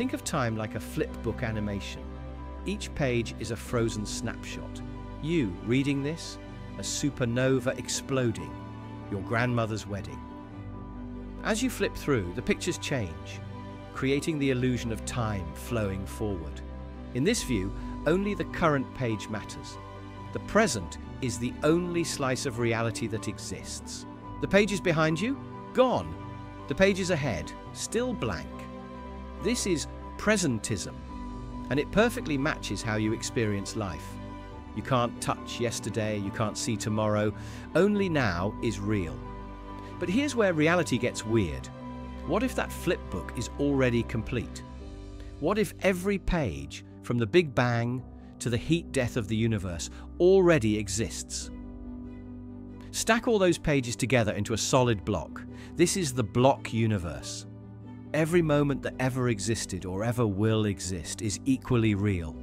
Think of time like a flipbook animation. Each page is a frozen snapshot. You reading this, a supernova exploding, your grandmother's wedding. As you flip through, the pictures change, creating the illusion of time flowing forward. In this view, only the current page matters. The present is the only slice of reality that exists. The pages behind you? Gone. The pages ahead? Still blank. This is presentism, and it perfectly matches how you experience life. You can't touch yesterday, you can't see tomorrow. Only now is real. But here's where reality gets weird. What if that flipbook is already complete? What if every page, from the Big Bang to the heat death of the universe, already exists? Stack all those pages together into a solid block. This is the block universe. Every moment that ever existed or ever will exist is equally real.